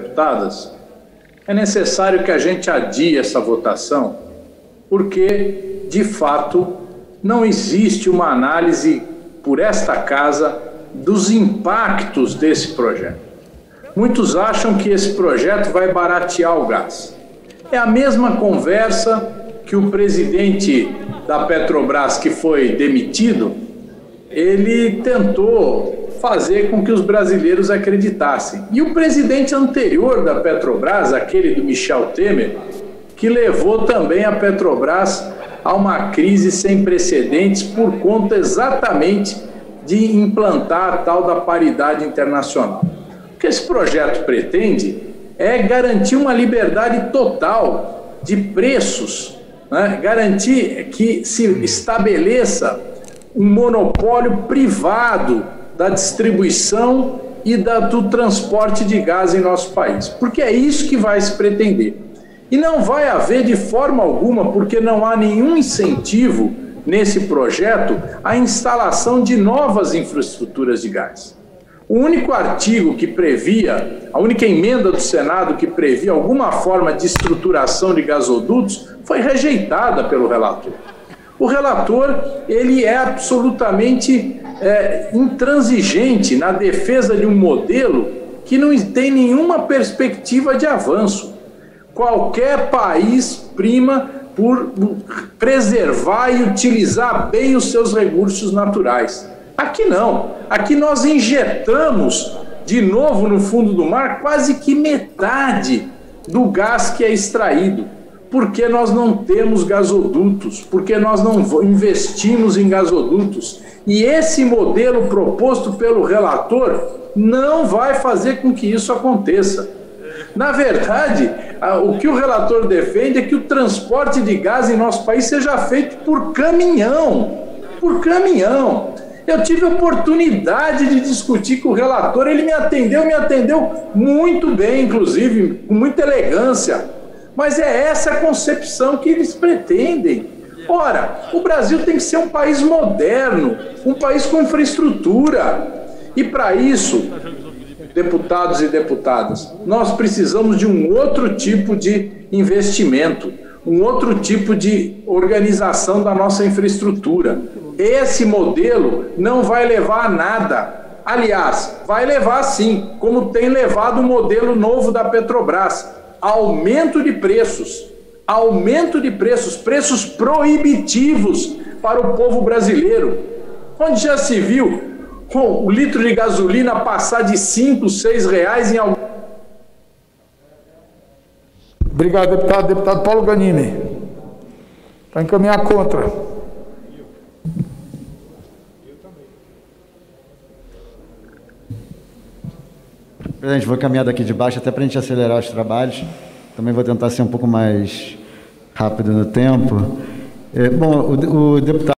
Deputadas, é necessário que a gente adie essa votação, porque, de fato, não existe uma análise por esta casa dos impactos desse projeto. Muitos acham que esse projeto vai baratear o gás. É a mesma conversa que o presidente da Petrobras, que foi demitido, ele tentou fazer com que os brasileiros acreditassem. E o presidente anterior da Petrobras, aquele do Michel Temer, que levou também a Petrobras a uma crise sem precedentes por conta exatamente de implantar a tal da paridade internacional. O que esse projeto pretende é garantir uma liberdade total de preços, né? Garantir que se estabeleça um monopólio privado da distribuição e do transporte de gás em nosso país, porque é isso que vai se pretender. E não vai haver de forma alguma, porque não há nenhum incentivo nesse projeto, a instalação de novas infraestruturas de gás. O único artigo que previa, a única emenda do Senado que previa alguma forma de estruturação de gasodutos foi rejeitada pelo relator. O relator, ele é absolutamente intransigente na defesa de um modelo que não tem nenhuma perspectiva de avanço. Qualquer país prima por preservar e utilizar bem os seus recursos naturais. Aqui não. Aqui nós injetamos de novo no fundo do mar quase que metade do gás que é extraído, porque nós não temos gasodutos, porque nós não investimos em gasodutos. E esse modelo proposto pelo relator não vai fazer com que isso aconteça. Na verdade, o que o relator defende é que o transporte de gás em nosso país seja feito por caminhão, por caminhão. Eu tive a oportunidade de discutir com o relator, ele me atendeu muito bem, inclusive, com muita elegância. Mas é essa a concepção que eles pretendem. Ora, o Brasil tem que ser um país moderno, um país com infraestrutura. E para isso, deputados e deputadas, nós precisamos de um outro tipo de investimento, um outro tipo de organização da nossa infraestrutura. Esse modelo não vai levar a nada. Aliás, vai levar sim, como tem levado o modelo novo da Petrobras, aumento de preços, preços proibitivos para o povo brasileiro, onde já se viu com o litro de gasolina passar de 5, 6 reais em algum... Obrigado, deputado. Deputado Paulo Ganini, para encaminhar contra. Presidente, vou caminhar daqui de baixo até para a gente acelerar os trabalhos. Também vou tentar ser um pouco mais rápido no tempo. Bom, o deputado...